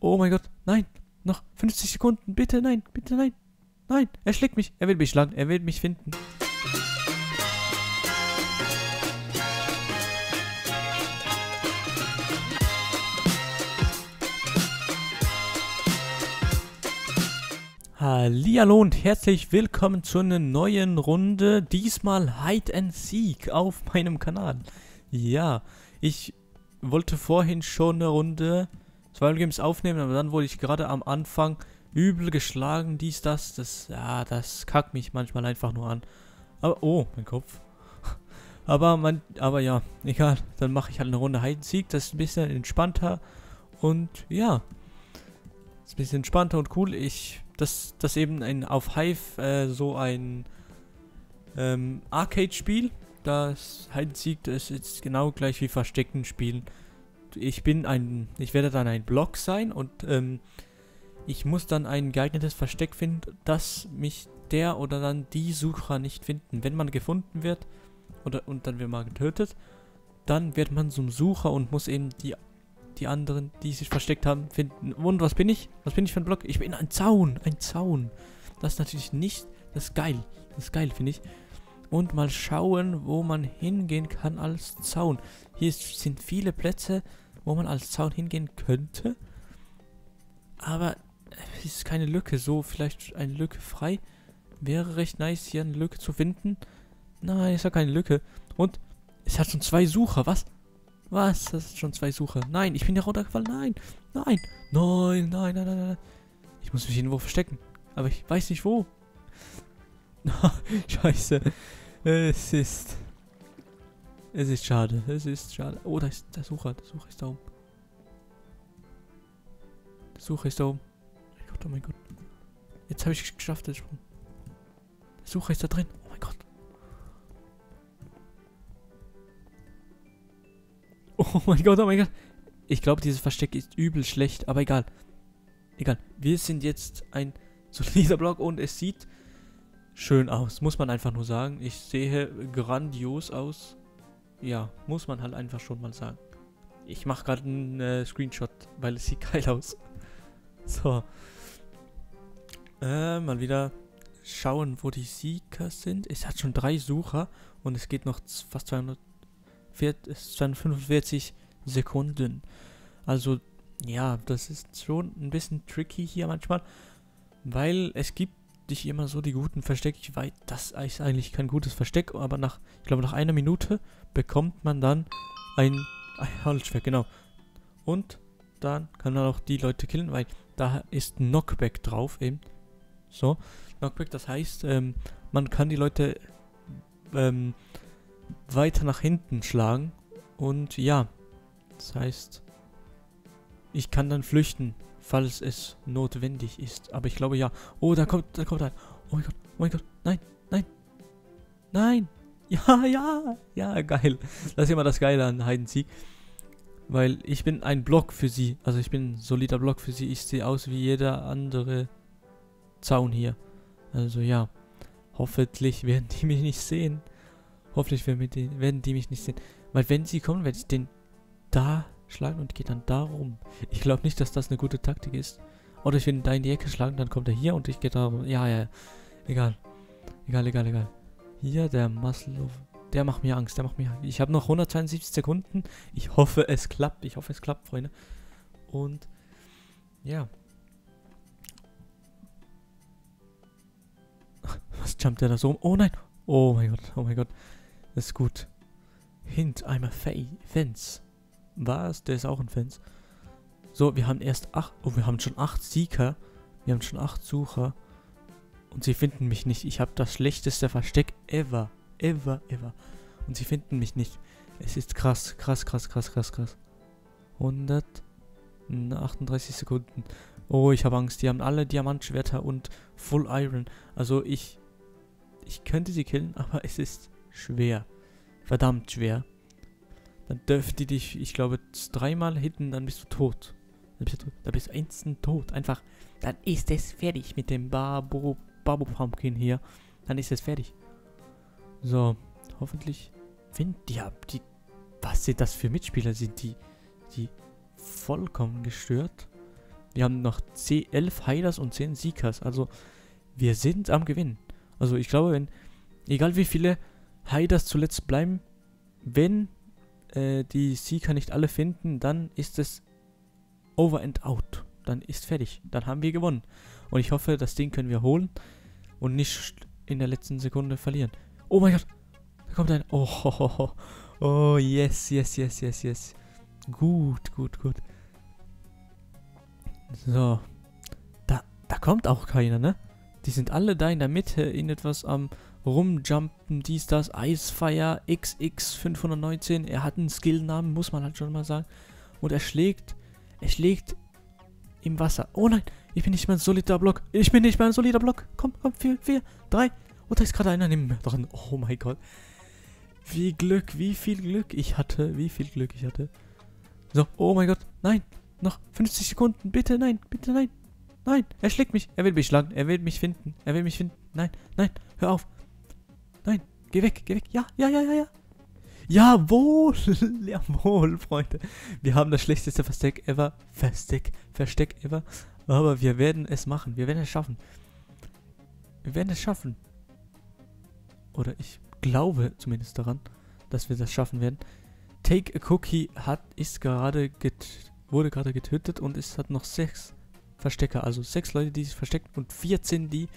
Oh mein Gott, nein. Noch 50 Sekunden. Bitte, nein. Bitte, nein. Nein, er schlägt mich. Er will mich schlagen. Er will mich finden. Hallihallo und herzlich willkommen zu einer neuen Runde. Diesmal Hide and Seek auf meinem Kanal. Ja, ich wollte vorhin schon eine Runde Survival Games aufnehmen, aber dann wurde ich gerade am Anfang übel geschlagen, dies, das, ja, das kackt mich manchmal einfach nur an. Aber, oh, mein Kopf. Aber ja, egal, dann mache ich halt eine Runde Hide and Seek, das ist ein bisschen entspannter und ja, ist ein bisschen entspannter und cool. Das eben auf Hive so ein Arcade-Spiel. Das Hide and Seek, das ist genau gleich wie Verstecken spielen. Ich werde dann ein Block sein und ich muss dann ein geeignetes Versteck finden, dass mich der oder dann die Sucher nicht finden. Wenn man gefunden wird und dann wird man getötet, dann wird man zum Sucher und muss eben die anderen, die sich versteckt haben, finden. Und was bin ich? Was bin ich für ein Block? Ich bin ein Zaun. Ein Zaun. Das ist natürlich nicht... Das ist geil. Das ist geil, finde ich. Und mal schauen, wo man hingehen kann als Zaun. Hier sind viele Plätze, wo man als Zaun hingehen könnte. Aber es ist keine Lücke. So, vielleicht eine Lücke frei. Wäre recht nice, hier eine Lücke zu finden. Nein, ist ja keine Lücke. Und es hat schon 2 Sucher. Was? Was? Das ist schon 2 Sucher. Nein, ich bin da runtergefallen. Nein. Nein. Nein, nein, nein, nein, nein. Ich muss mich irgendwo verstecken. Aber ich weiß nicht wo. Scheiße. Es ist schade. Es ist schade. Oh, da ist der Sucher. Der Sucher ist da oben. Der Sucher ist da oben. Oh mein Gott, oh mein Gott. Jetzt habe ich es geschafft, den Sprung. Der Sucher ist da drin. Oh mein Gott. Oh mein Gott, oh mein Gott. Ich glaube, dieses Versteck ist übel schlecht, aber egal. Egal. Wir sind jetzt ein solider Block und es sieht schön aus. Muss man einfach nur sagen. Ich sehe grandios aus. Ja, muss man halt einfach schon mal sagen. Ich mache gerade einen Screenshot, weil es sieht geil aus. So. Mal wieder schauen, wo die Seeker sind. Es hat schon 3 Sucher und es geht noch fast 245 Sekunden. Also, ja, das ist schon ein bisschen tricky hier manchmal, weil es gibt nicht immer so die guten Verstecke. Ich weiß, das ist eigentlich kein gutes Versteck, aber ich glaube nach einer Minute bekommt man dann ein Holzschwert, genau. Und dann kann man auch die Leute killen, weil da ist Knockback drauf eben. So, Knockback, das heißt, man kann die Leute weiter nach hinten schlagen und ja, das heißt, ich kann dann flüchten, falls es notwendig ist, aber ich glaube ja. Oh, da kommt ein, oh mein Gott, nein, nein, nein, ja, ja, ja, geil, das ist immer das Geile an Hide and Seek, weil ich bin ein Block für sie, also ich bin ein solider Block für sie, ich sehe aus wie jeder andere Zaun hier, also ja, hoffentlich werden die mich nicht sehen. Hoffentlich werden die mich nicht sehen. Weil wenn sie kommen, werde ich den da schlagen und gehe dann da rum. Ich glaube nicht, dass das eine gute Taktik ist. Oder ich werde ihn da in die Ecke schlagen, dann kommt er hier und ich gehe da rum. Ja, ja, egal. Egal, egal, egal. Hier, der Maslow. Der macht mir Angst, der macht mir Angst. Ich habe noch 172 Sekunden. Ich hoffe, es klappt. Ich hoffe, es klappt, Freunde. Und ja. Was jumpt der da so um? Oh nein. Oh mein Gott, oh mein Gott. Das ist gut. Hint, I'm a Fence. Was? Der ist auch ein Fence. So, wir haben erst 8. Oh, wir haben schon 8 Seeker. Wir haben schon 8 Sucher. Und sie finden mich nicht. Ich habe das schlechteste Versteck ever. Ever, ever. Und sie finden mich nicht. Es ist krass, krass, krass, krass, krass, krass. 138 Sekunden. Oh, ich habe Angst. Die haben alle Diamantschwerter und Full Iron. Also ich könnte sie killen, aber es ist schwer. Verdammt schwer. Dann dürfen die dich, ich glaube, 3 Mal hitten, dann bist du tot. Dann bist du instant tot. Einfach, dann ist es fertig mit dem Babo Pumpkin hier. Dann ist es fertig. So, hoffentlich finden die ab. Was sind das für Mitspieler? Sind die vollkommen gestört? Wir haben noch 11 Heilers und 10 Seekers. Also wir sind am Gewinnen. Also ich glaube, wenn, egal wie viele Heilers zuletzt bleiben, wenn die Seeker nicht alle finden, dann ist es over and out. Dann ist fertig. Dann haben wir gewonnen. Und ich hoffe, das Ding können wir holen und nicht in der letzten Sekunde verlieren. Oh mein Gott. Da kommt ein... Oh, ho, ho, ho. Oh, yes, yes, yes, yes, yes. Gut, gut, gut. So. Da kommt auch keiner, ne? Die sind alle da in der Mitte in etwas am Rumjumpen, dies, das, Icefire, XX519. Er hat einen Skillnamen, muss man halt schon mal sagen. Und er schlägt im Wasser. Oh nein, ich bin nicht mehr ein solider Block. Komm, komm, 4, 3. Oh, da ist gerade einer neben mir dran. Oh mein Gott. Wie viel Glück ich hatte. So, oh mein Gott, nein. Noch 50 Sekunden, bitte, nein, bitte, nein. Nein, er schlägt mich. Er will mich schlagen. Er will mich finden. Nein, nein, hör auf. Nein, geh weg. Ja. Jawohl, jawohl, Freunde. Wir haben das schlechteste Versteck ever. Aber wir werden es machen. Wir werden es schaffen. Oder ich glaube zumindest daran, dass wir das schaffen werden. Take a Cookie wurde gerade getötet und es hat noch 6 Verstecker, also 6 Leute, die sich verstecken und 14, die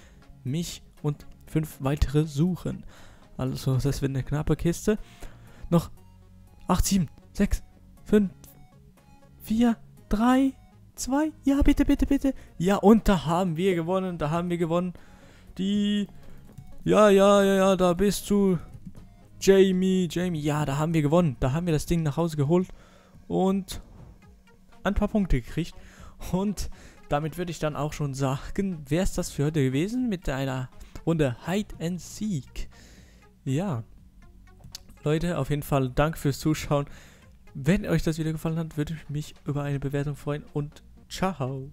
mich und 5 weitere suchen. Also das wird eine knappe Kiste. Noch 8, 7, 6, 5, 4, 3, 2, ja bitte. Ja und da haben wir gewonnen. Ja, da bist du, Jamie, ja, da haben wir gewonnen. Da haben wir das Ding nach Hause geholt und ein paar Punkte gekriegt. Und damit würde ich dann auch schon sagen, wäre es das für heute gewesen mit einer Runde Hide and Seek. Ja, Leute, auf jeden Fall danke fürs Zuschauen. Wenn euch das Video gefallen hat, würde ich mich über eine Bewertung freuen und ciao.